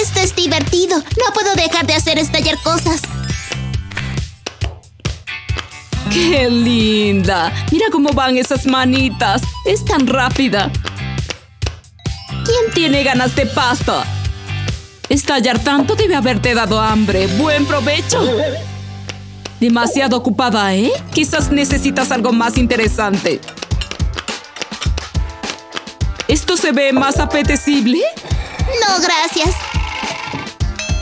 Esto es divertido. No puedo dejar de hacer estallar cosas. ¡Qué linda! Mira cómo van esas manitas. Es tan rápida. ¿Quién tiene ganas de pasta? Estallar tanto debe haberte dado hambre. ¡Buen provecho! Demasiado ocupada, ¿eh? Quizás necesitas algo más interesante. ¿Esto se ve más apetecible? No, gracias.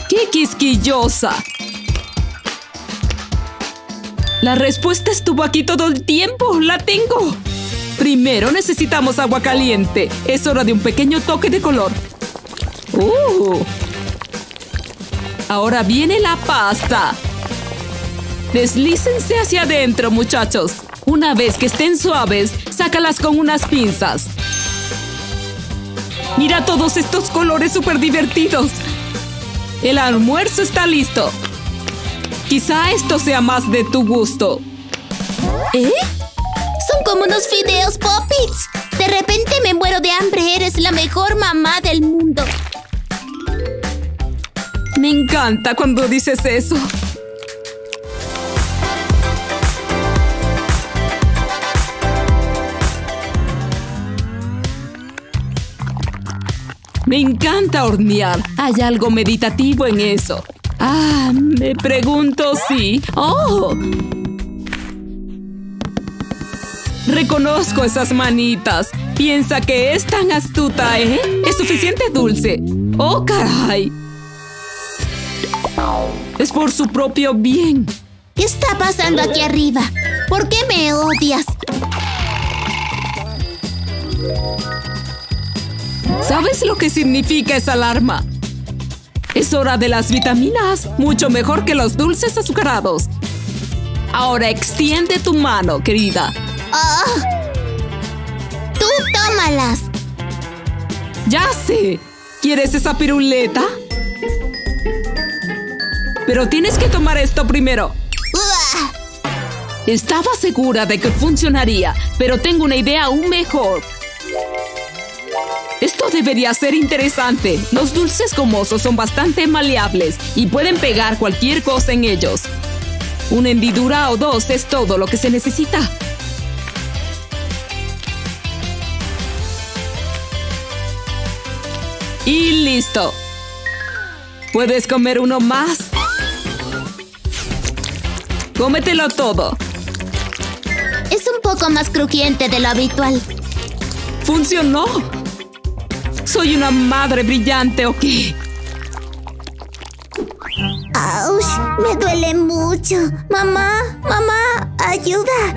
¡Qué quisquillosa! La respuesta estuvo aquí todo el tiempo. ¡La tengo! Primero necesitamos agua caliente. Es hora de un pequeño toque de color. Ahora viene la pasta. Deslícense hacia adentro, muchachos. Una vez que estén suaves, sácalas con unas pinzas. Mira todos estos colores súper divertidos. El almuerzo está listo. Quizá esto sea más de tu gusto. ¿Eh? Son como unos fideos Pop-Its. De repente me muero de hambre. Eres la mejor mamá del mundo. Me encanta cuando dices eso. Me encanta hornear. Hay algo meditativo en eso. Ah, me pregunto si... ¡Oh! Reconozco esas manitas. Piensa que es tan astuta, ¿eh? Es suficiente dulce. ¡Oh, caray! Es por su propio bien. ¿Qué está pasando aquí arriba? ¿Por qué me odias? ¿Sabes lo que significa esa alarma? Es hora de las vitaminas, mucho mejor que los dulces azucarados. Ahora extiende tu mano, querida. Oh, ¡tú tómalas! ¡Ya sé! ¿Quieres esa piruleta? Pero tienes que tomar esto primero. Estaba segura de que funcionaría, pero tengo una idea aún mejor. Esto debería ser interesante. Los dulces gomosos son bastante maleables y pueden pegar cualquier cosa en ellos. Una hendidura o dos es todo lo que se necesita. Y listo. ¿Puedes comer uno más? Cómetelo todo. Es un poco más crujiente de lo habitual. ¡Funcionó! ¿Soy una madre brillante o qué? ¡Auch! Me duele mucho. ¡Mamá! ¡Mamá! ¡Ayuda!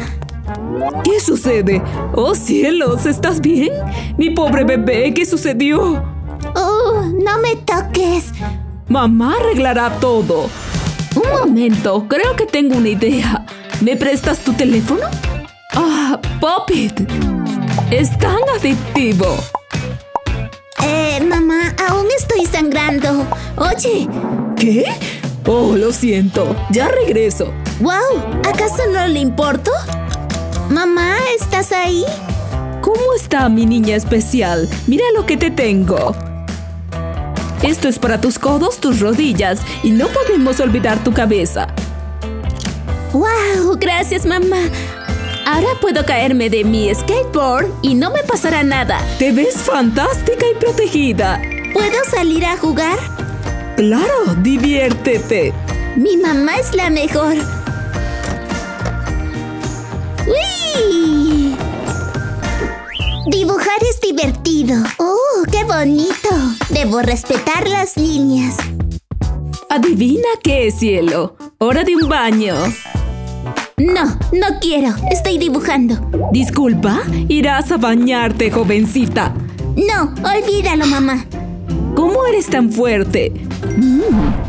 ¿Qué sucede? ¡Oh, cielos! ¿Estás bien? ¡Mi pobre bebé! ¿Qué sucedió? ¡Oh! ¡No me toques! Mamá arreglará todo. Un momento. Creo que tengo una idea. ¿Me prestas tu teléfono? ¡Ah! ¡Pop-It! ¡Es tan adictivo! Mamá, aún estoy sangrando. Oye. ¿Qué? Oh, lo siento. Ya regreso. Wow, ¿acaso no le importo? Mamá, ¿estás ahí? ¿Cómo está mi niña especial? Mira lo que te tengo. Esto es para tus codos, tus rodillas. Y no podemos olvidar tu cabeza. Wow, gracias, mamá. Ahora puedo caerme de mi skateboard y no me pasará nada. Te ves fantástica y protegida. ¿Puedo salir a jugar? Claro, diviértete. Mi mamá es la mejor. ¡Uy! Dibujar es divertido. ¡Oh, qué bonito! Debo respetar las líneas. Adivina qué, cielo. Hora de un baño. No, no quiero. Estoy dibujando. Disculpa, irás a bañarte, jovencita. No, olvídalo, mamá. ¿Cómo eres tan fuerte?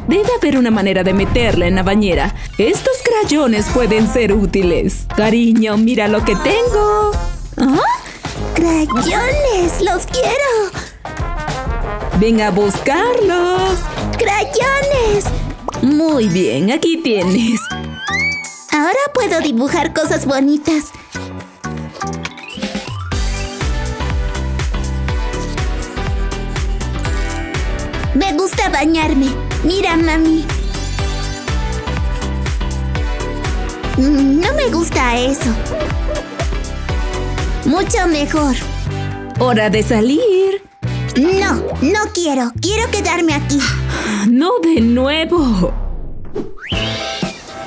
Debe haber una manera de meterla en la bañera. Estos crayones pueden ser útiles. Cariño, mira lo que tengo. ¿Ah? ¡Crayones! ¡Los quiero! Ven a buscarlos. ¡Crayones! Muy bien, aquí tienes. Ahora puedo dibujar cosas bonitas. Me gusta bañarme. Mira, mami. No me gusta eso. Mucho mejor. ¡Hora de salir! No, no quiero. Quiero quedarme aquí. No de nuevo.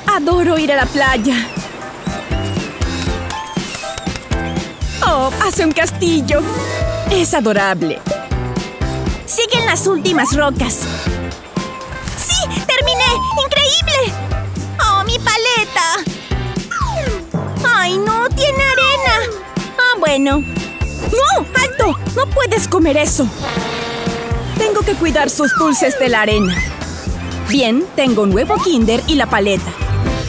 Adoro ir a la playa. ¡Oh, hace un castillo! Es adorable. Siguen las últimas rocas. ¡Sí! ¡Terminé! ¡Increíble! ¡Oh, mi paleta! ¡Ay, no! ¡Tiene arena! Ah, bueno. ¡No! ¡Alto! ¡No puedes comer eso! Tengo que cuidar sus dulces de la arena. Bien, tengo un nuevo Kinder y la paleta.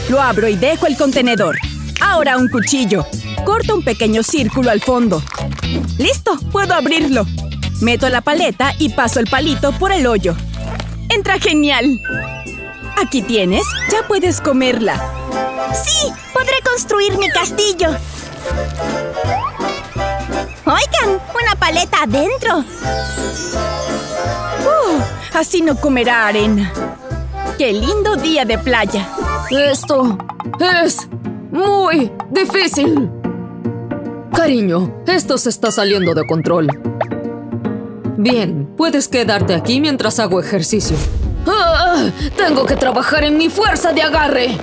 Lo abro y dejo el contenedor. Ahora un cuchillo. Corto un pequeño círculo al fondo. ¡Listo! ¡Puedo abrirlo! Meto la paleta y paso el palito por el hoyo. ¡Entra genial! Aquí tienes. Ya puedes comerla. ¡Sí! ¡Podré construir mi castillo! ¡Oigan! ¡Una paleta adentro! Así no comerá arena. ¡Qué lindo día de playa! Esto es muy difícil. Cariño, esto se está saliendo de control. Bien, puedes quedarte aquí mientras hago ejercicio. ¡Ah! Tengo que trabajar en mi fuerza de agarre.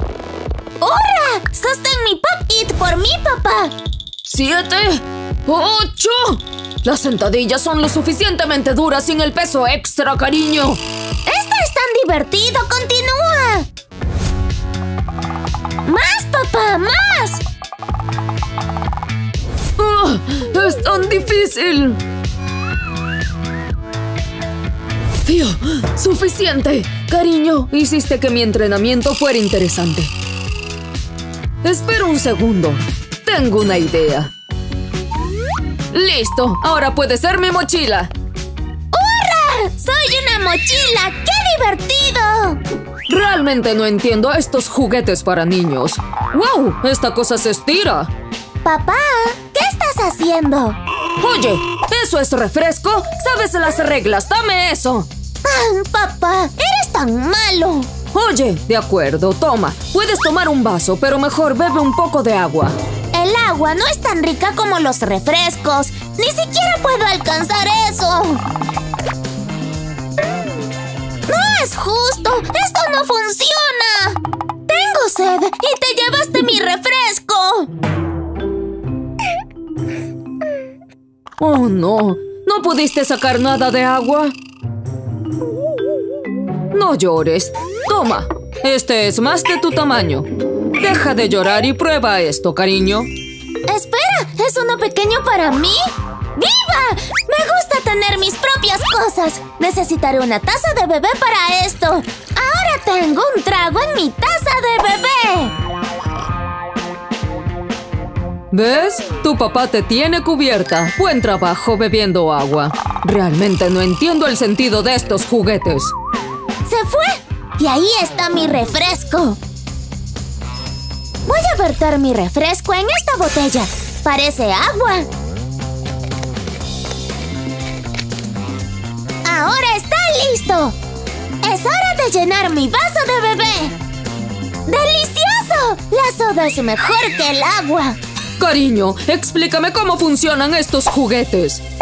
¡Hurra! ¡Sostén mi pop-it por mí, papá! 7, 8. Las sentadillas son lo suficientemente duras sin el peso extra, cariño. ¡Esto es tan divertido! ¡Continúa! ¡Más, papá! ¡Más! Oh, ¡es tan difícil! Fío, ¡suficiente! Cariño, hiciste que mi entrenamiento fuera interesante. Espera un segundo. Tengo una idea. ¡Listo! Ahora puede ser mi mochila. ¡Hurra! ¡Soy una mochila! ¡Qué divertido! Realmente no entiendo estos juguetes para niños. ¡Wow! ¡Esta cosa se estira! Papá, ¿qué estás haciendo? Oye, ¿eso es refresco? ¡Sabes las reglas! ¡Dame eso! Ah, papá, eres tan malo. Oye, de acuerdo, toma. Puedes tomar un vaso, pero mejor bebe un poco de agua. El agua no es tan rica como los refrescos. ¡Ni siquiera puedo alcanzar eso! ¡No es justo! ¡Esto no funciona! ¡Tengo sed y te llevaste mi refresco! ¡Oh, no! ¿No pudiste sacar nada de agua? No llores. Toma. Este es más de tu tamaño. Deja de llorar y prueba esto, cariño. ¡Espera! ¿Es uno pequeño para mí? ¡Viva! ¡Me gusta tener mis propias cosas! Necesitaré una taza de bebé para esto. ¡Ahora tengo un trago en mi taza de bebé! ¿Ves? Tu papá te tiene cubierta. Buen trabajo bebiendo agua. Realmente no entiendo el sentido de estos juguetes. ¡Se fue! Y ahí está mi refresco. Voy a verter mi refresco en esta botella. Parece agua. ¡Ahora está listo! ¡Es hora de llenar mi vaso de bebé! ¡Delicioso! La soda es mejor que el agua. Cariño, explícame cómo funcionan estos juguetes.